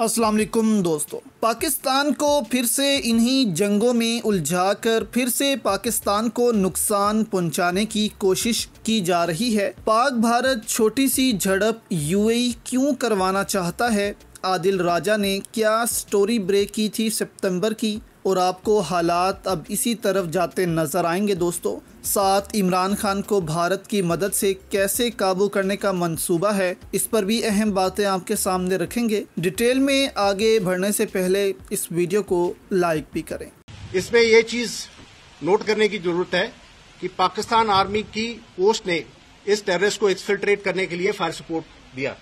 अस्सलाम वालेकुम दोस्तों, पाकिस्तान को फिर से इन्हीं जंगों में उलझाकर फिर से पाकिस्तान को नुकसान पहुंचाने की कोशिश की जा रही है। पाक भारत छोटी सी झड़प यूएई क्यों करवाना चाहता है? आदिल राजा ने क्या स्टोरी ब्रेक की थी सितंबर की, और आपको हालात अब इसी तरफ जाते नज़र आएंगे दोस्तों। साथ इमरान खान को भारत की मदद से कैसे काबू करने का मंसूबा है, इस पर भी अहम बातें आपके सामने रखेंगे। डिटेल में आगे बढ़ने से पहले इस वीडियो को लाइक भी करें। इसमें यह चीज़ नोट करने की ज़रूरत है कि पाकिस्तान आर्मी की पोस्ट ने इस टेररिस्ट को एक्सफिल्ट्रेट करने के लिए फायर सपोर्ट दिया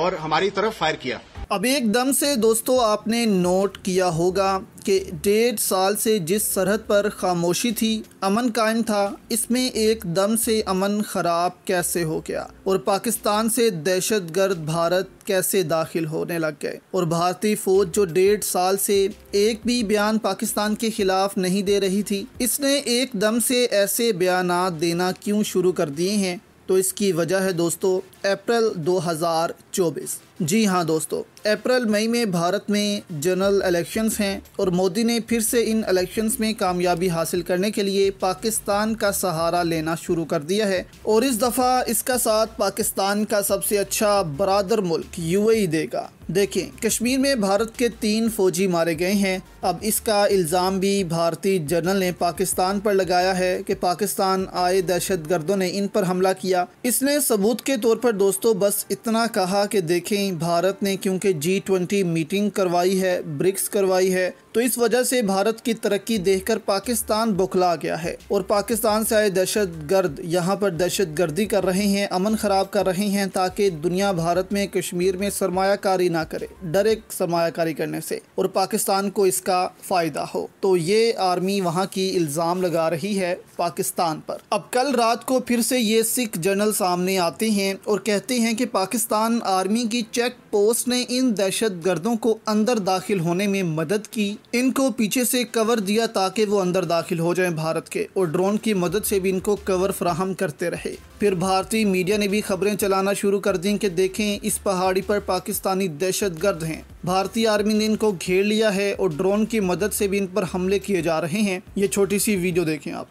और हमारी तरफ फायर किया। अब एकदम से दोस्तों आपने नोट किया होगा कि 1.5 साल से जिस सरहद पर खामोशी थी, अमन कायम था, इसमें एकदम से अमन ख़राब कैसे हो गया और पाकिस्तान से दहशतगर्द भारत कैसे दाखिल होने लग गए। और भारतीय फ़ौज जो 1.5 साल से एक भी बयान पाकिस्तान के ख़िलाफ़ नहीं दे रही थी, इसने एकदम से ऐसे बयान देना क्यों शुरू कर दिए हैं? तो इसकी वजह है दोस्तों अप्रैल 2024। जी हाँ दोस्तों, अप्रैल मई में भारत में जनरल इलेक्शंस हैं और मोदी ने फिर से इन इलेक्शंस में कामयाबी हासिल करने के लिए पाकिस्तान का सहारा लेना शुरू कर दिया है। और इस दफ़ा इसका साथ पाकिस्तान का सबसे अच्छा बरादर मुल्क यूएई देगा। देखें, कश्मीर में भारत के 3 फौजी मारे गए हैं। अब इसका इल्ज़ाम भी भारतीय जनरल ने पाकिस्तान पर लगाया है कि पाकिस्तान आए दहशतगर्दों ने इन पर हमला किया। इसने सबूत के तौर पर दोस्तों बस इतना कहा कि देखें, भारत ने क्योंकि G20 मीटिंग करवाई है, ब्रिक्स करवाई है, तो इस वजह से भारत की तरक्की देखकर पाकिस्तान बौखला गया है और पाकिस्तान से आए दहशतगर्द यहाँ पर दहशतगर्दी कर रहे हैं, अमन ख़राब कर रहे हैं, ताकि दुनिया भारत में कश्मीर में सरमायाकारी ना करे, डायरेक्ट सरमायाकारी करने से, और पाकिस्तान को इसका फ़ायदा हो। तो ये आर्मी वहाँ की इल्ज़ाम लगा रही है पाकिस्तान पर। अब कल रात को फिर से ये सिख जनरल सामने आते हैं और कहते हैं कि पाकिस्तान आर्मी की चेक पोस्ट ने इन दहशतगर्दों को अंदर दाखिल होने में मदद की, इनको पीछे से कवर दिया ताकि वो अंदर दाखिल हो जाएं भारत के, और ड्रोन की मदद से भी इनको कवर फ्राहम करते रहे। फिर भारतीय मीडिया ने भी खबरें चलाना शुरू कर दी कि देखें, इस पहाड़ी पर पाकिस्तानी दहशतगर्द हैं, भारतीय आर्मी ने इनको घेर लिया है और ड्रोन की मदद से भी इन पर हमले किए जा रहे हैं। ये छोटी सी वीडियो देखें आप।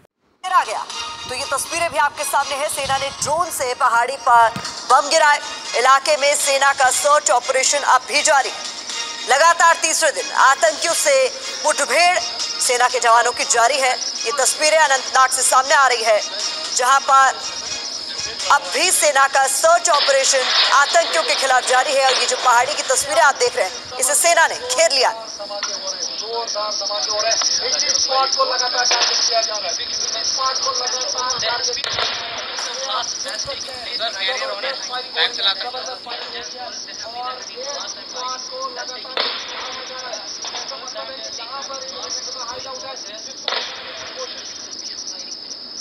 आ गया तो ये तस्वीरें भी आपके सामने है। सेना ने ड्रोन से पहाड़ी पर बम गिराए। इलाके में सेना का सर्च ऑपरेशन अब भी जारी। लगातार तीसरे दिन आतंकियों से मुठभेड़ सेना के जवानों की जारी है। ये तस्वीरें अनंतनाग से सामने आ रही है, जहां पर अब भी सेना का सर्च ऑपरेशन आतंकियों के खिलाफ जारी है। और ये जो पहाड़ी की तस्वीरें आप देख रहे हैं, इसे सेना ने घेर लिया।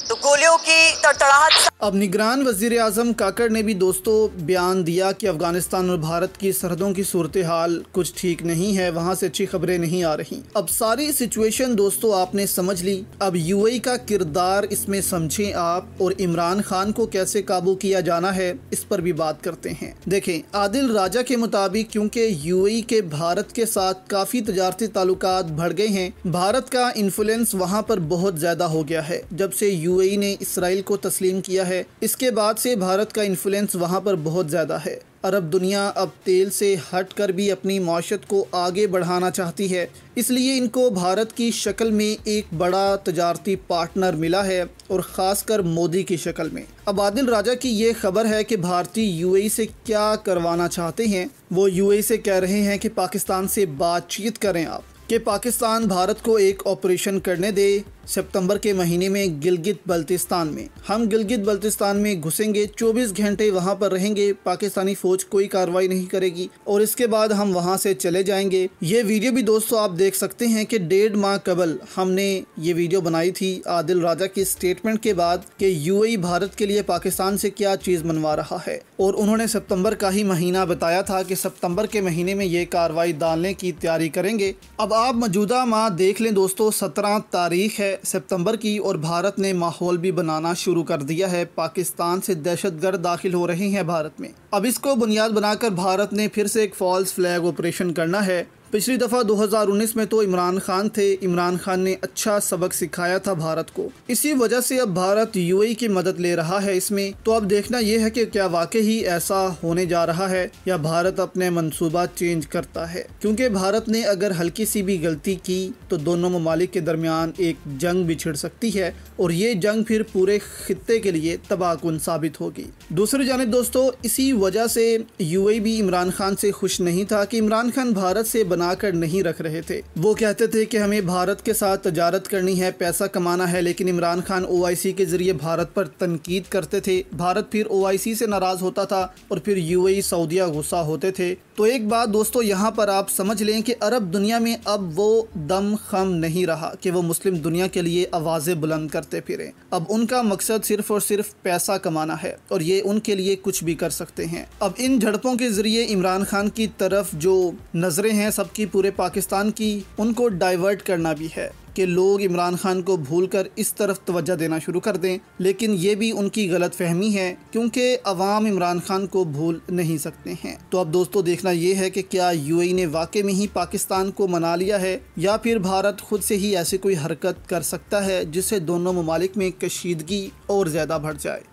तो गोलियों की तड़तड़ाहट। अब निगरान वज़ीर आज़म काकड़ ने भी दोस्तों बयान दिया कि अफ़गानिस्तान और भारत की सरहदों की सूरत हाल कुछ ठीक नहीं है, वहाँ से अच्छी खबरें नहीं आ रही। अब सारी सिचुएशन दोस्तों आपने समझ ली। अब यूएई का किरदार इसमें समझें आप, और इमरान खान को कैसे काबू किया जाना है इस पर भी बात करते हैं। देखें, आदिल राजा के मुताबिक क्योंकि यूएई के भारत के साथ काफ़ी तजारती ताल्लुकात बढ़ गए हैं, भारत का इन्फ्लुएंस वहाँ पर बहुत ज़्यादा हो गया है। जब से यूएई ने इसराइल को तस्लीम किया है, इसके बाद से भारत का इन्फ्लुएंस वहां पर बहुत ज्यादा है। अरब दुनिया अब तेल से हटकर भी अपनी माशत को आगे बढ़ाना चाहती है, इसलिए इनको भारत की शक्ल में एक बड़ा तजारती पार्टनर मिला है, और ख़ासकर मोदी की शक्ल में। अब आदिल राजा की ये खबर है कि भारतीय यूएई से क्या करवाना चाहते हैं। वो यूएई से कह रहे हैं कि पाकिस्तान से बातचीत करें आप, कि पाकिस्तान भारत को एक ऑपरेशन करने दे सितंबर के महीने में गिलगित बल्तिस्तान में। हम गिलगित बल्तिस्तान में घुसेंगे, 24 घंटे वहां पर रहेंगे, पाकिस्तानी फ़ौज कोई कार्रवाई नहीं करेगी, और इसके बाद हम वहां से चले जाएंगे। ये वीडियो भी दोस्तों आप देख सकते हैं कि 1.5 माह कबल हमने ये वीडियो बनाई थी आदिल राजा की स्टेटमेंट के बाद कि यूएई भारत के लिए पाकिस्तान से क्या चीज़ मनवा रहा है, और उन्होंने सितंबर का ही महीना बताया था कि सितंबर के महीने में ये कार्रवाई डालने की तैयारी करेंगे। अब आप मौजूदा माह देख लें दोस्तों, 17 तारीख है सितंबर की और भारत ने माहौल भी बनाना शुरू कर दिया है। पाकिस्तान से दहशतगर्द दाखिल हो रहे हैं भारत में। अब इसको बुनियाद बनाकर भारत ने फिर से एक फॉल्स फ्लैग ऑपरेशन करना है। पिछली दफ़ा 2019 में तो इमरान खान थे, इमरान खान ने अच्छा सबक सिखाया था भारत को। इसी वजह से अब भारत यूएई की मदद ले रहा है इसमें। तो अब देखना यह है कि क्या वाकई ही ऐसा होने जा रहा है या भारत अपने मंसूबा चेंज करता है, क्योंकि भारत ने अगर हल्की सी भी गलती की तो दोनों ममालिक के दरमियान एक जंग भी छिड़ सकती है और ये जंग फिर पूरे खित्ते के लिए तबाहकुन साबित होगी। दूसरी जानब दोस्तों, इसी वजह से यूएई भी इमरान खान से खुश नहीं था कि इमरान खान भारत से आकर नहीं रख रहे थे। वो कहते थे कि हमें भारत के साथ तजारत करनी है, पैसा कमाना है, लेकिन इमरान खान ओआईसी के जरिए भारत पर तनकीद करते थे। भारत फिर ओआईसी से नाराज होता था और फिर यूएई सऊदीया गुस्सा होते थे। तो एक बात दोस्तों यहाँ पर आप समझ लें कि अरब दुनिया में अब वो दम खम नहीं रहा कि वो मुस्लिम दुनिया के लिए आवाज़ें बुलंद करते फिरें। अब उनका मकसद सिर्फ और सिर्फ पैसा कमाना है और ये उनके लिए कुछ भी कर सकते हैं। अब इन झड़पों के जरिए इमरान खान की तरफ जो नज़रें हैं सबकी, पूरे पाकिस्तान की, उनको डाइवर्ट करना भी है कि लोग इमरान खान को भूलकर इस तरफ तवज्जो देना शुरू कर दें। लेकिन ये भी उनकी गलत फहमी है क्योंकि अवाम इमरान खान को भूल नहीं सकते हैं। तो अब दोस्तों देखना ये है कि क्या यूएई ने वाकई में ही पाकिस्तान को मना लिया है या फिर भारत खुद से ही ऐसी कोई हरकत कर सकता है जिससे दोनों ममालिक में कशीदगी और ज़्यादा बढ़ जाए।